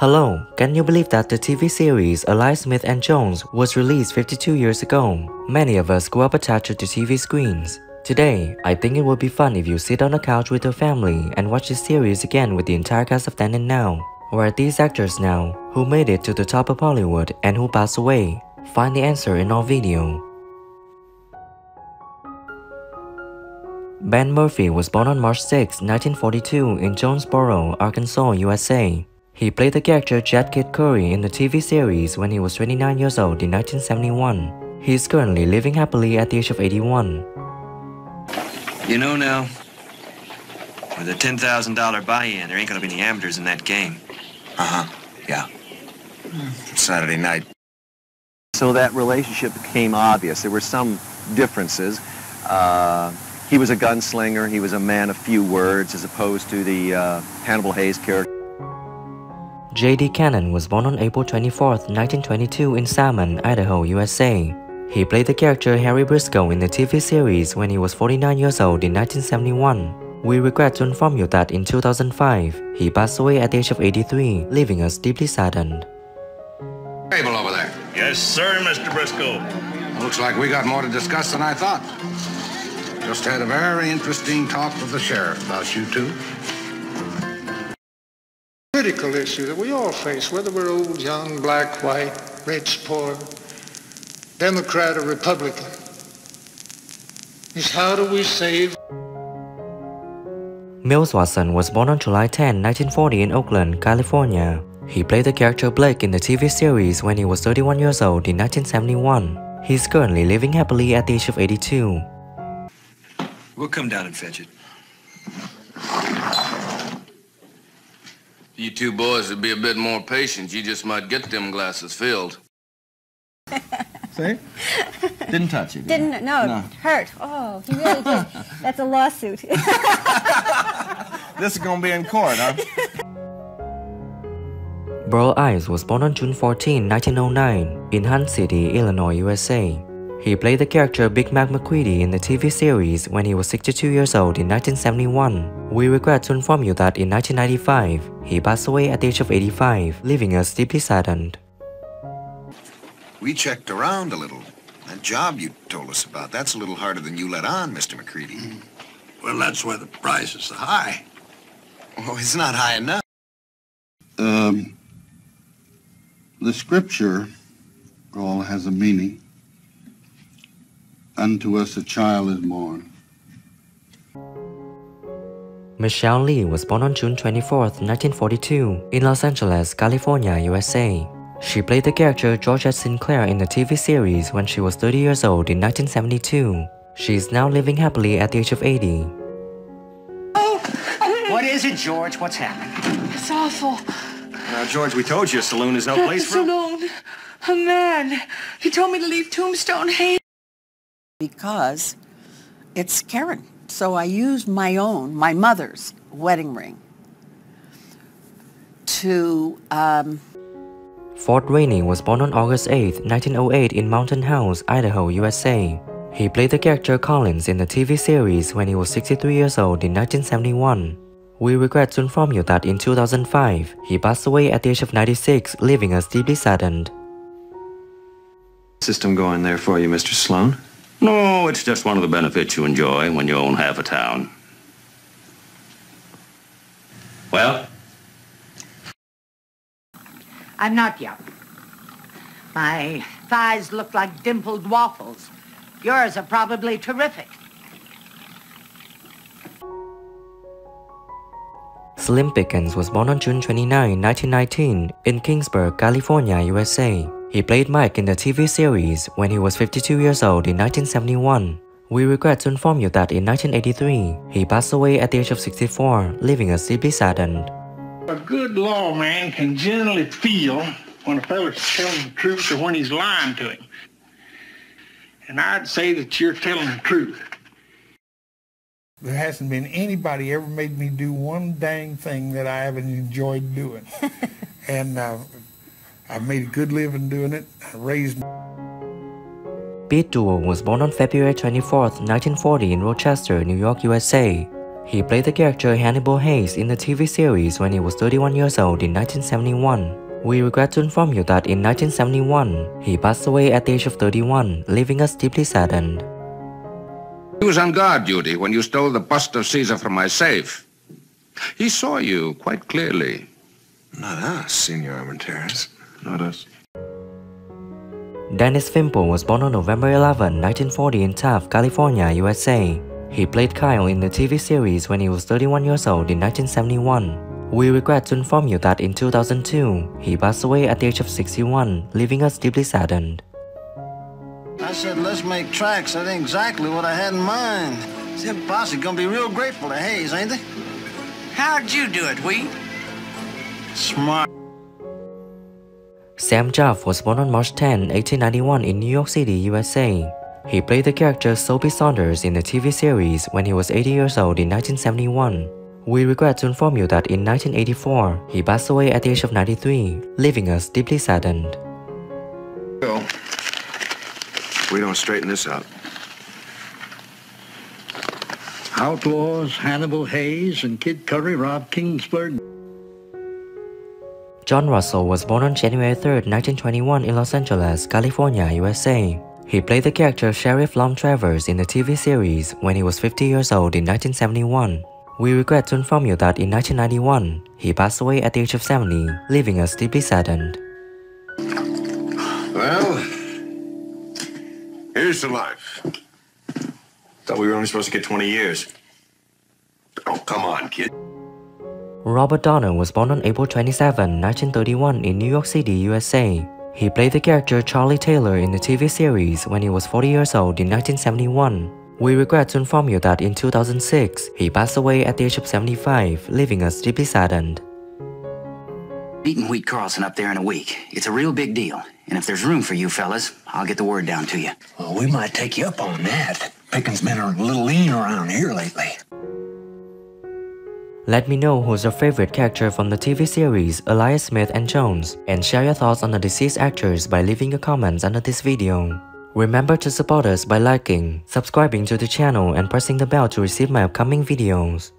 Hello, can you believe that the TV series Alias Smith and Jones was released 52 years ago? Many of us grew up attached to TV screens. Today, I think it would be fun if you sit on a couch with your family and watch this series again with the entire cast of then and now. Who are these actors now, who made it to the top of Hollywood and who passed away? Find the answer in our video. Ben Murphy was born on March 6, 1942 in Jonesboro, Arkansas, USA. He played the character Jedediah "Kid" Curry in the TV series when he was 29 years old in 1971. He is currently living happily at the age of 81. You know now, with a $10,000 buy-in, there ain't gonna be any amateurs in that game. Yeah. Saturday night. So that relationship became obvious. There were some differences. He was a gunslinger. He was a man of few words as opposed to the Hannibal Heyes character. J.D. Cannon was born on April 24, 1922 in Salmon, Idaho, USA. He played the character Harry Briscoe in the TV series when he was 49 years old in 1971. We regret to inform you that in 2005, he passed away at the age of 83, leaving us deeply saddened. Table over there. Yes, sir, Mr. Briscoe. Looks like we got more to discuss than I thought. Just had a very interesting talk with the sheriff about you two. Critical issue that we all face, whether we're old, young, black, white, rich, poor, Democrat or Republican, is how do we save? Mills Watson was born on July 10, 1940 in Oakland, California. He played the character Blake in the TV series when he was 31 years old in 1971. He's currently living happily at the age of 82. We'll come down and fetch it. You two boys would be a bit more patient. You just might get them glasses filled. See? Didn't touch it. Didn't, no, it hurt. Oh, he really did. That's a lawsuit. This is going to be in court, huh? Burl Ice was born on June 14, 1909 in Hunt City, Illinois, USA. He played the character Big Mac McCreedy in the TV series when he was 62 years old in 1971. We regret to inform you that in 1995, he passed away at the age of 85, leaving us deeply saddened. We checked around a little. That job you told us about, that's a little harder than you let on, Mr. McCreedy. Well, that's where the price is high. Oh, it's not high enough. The scripture all has a meaning. Unto us a child is born. Michelle Lee was born on June 24, 1942 in Los Angeles, California, USA. She played the character Georgia Sinclair in the TV series when she was 30 years old in 1972. She is now living happily at the age of 80. What is it, George? What's happening? It's awful. Now, George, we told you a saloon is no place for... Saloon? A man. He told me to leave Tombstone Hayes. Because it's Karen. So I used my own, my mother's wedding ring to... Ford Rainey was born on August 8, 1908 in Mountain House, Idaho, USA. He played the character Collins in the TV series when he was 63 years old in 1971. We regret to inform you that in 2005, he passed away at the age of 96, leaving us deeply saddened. System going there for you, Mr. Sloan? No, it's just one of the benefits you enjoy when you own half a town. Well? I'm not young. My thighs look like dimpled waffles. Yours are probably terrific. Slim Pickens was born on June 29, 1919 in Kingsburg, California, USA. He played Mike in the TV series when he was 52 years old in 1971. We regret to inform you that in 1983, he passed away at the age of 64, leaving us deeply saddened. A good lawman can generally feel when a fellow's telling the truth or when he's lying to him. And I'd say that you're telling the truth. There hasn't been anybody ever made me do one dang thing that I haven't enjoyed doing. And I've made a good living doing it. I raised... Pete Duel was born on February 24, 1940 in Rochester, New York, USA. He played the character Hannibal Heyes in the TV series when he was 31 years old in 1971. We regret to inform you that in 1971, he passed away at the age of 31, leaving us deeply saddened. He was on guard duty when you stole the bust of Caesar from my safe. He saw you quite clearly. Not us, Senor Armenteros. Not us. Dennis Fimple was born on November 11, 1940 in Taft, California, USA. He played Kyle in the TV series when he was 31 years old in 1971. We regret to inform you that in 2002, he passed away at the age of 61, leaving us deeply saddened. I said, let's make tracks. That ain't exactly what I had in mind. Them posse gonna be real grateful to Hayes, ain't they? How'd you do it, Wee? Smart. Sam Jaffe was born on March 10, 1891 in New York City, USA. He played the character Soapy Saunders in the TV series when he was 80 years old in 1971. We regret to inform you that in 1984, he passed away at the age of 93, leaving us deeply saddened. Well, we don't straighten this out. Outlaws Hannibal Heyes and Kid Curry robbed Kingsburg. John Russell was born on January 3, 1921 in Los Angeles, California, USA. He played the character Sheriff Long Travers in the TV series when he was 50 years old in 1971. We regret to inform you that in 1991, he passed away at the age of 70, leaving us deeply saddened. Well, here's to life. Thought we were only supposed to get 20 years. Oh, come on, kid. Robert Donner was born on April 27, 1931 in New York City, USA. He played the character Charlie Taylor in the TV series when he was 40 years old in 1971. We regret to inform you that in 2006, he passed away at the age of 75, leaving us deeply saddened. Beating Wheat Carlson up there in a week. It's a real big deal. And if there's room for you fellas, I'll get the word down to you. Well, we might take you up on that. Pickens men are a little lean around here lately. Let me know who's your favorite character from the TV series Alias Smith and Jones, and share your thoughts on the deceased actors by leaving your comments under this video. Remember to support us by liking, subscribing to the channel, and pressing the bell to receive my upcoming videos.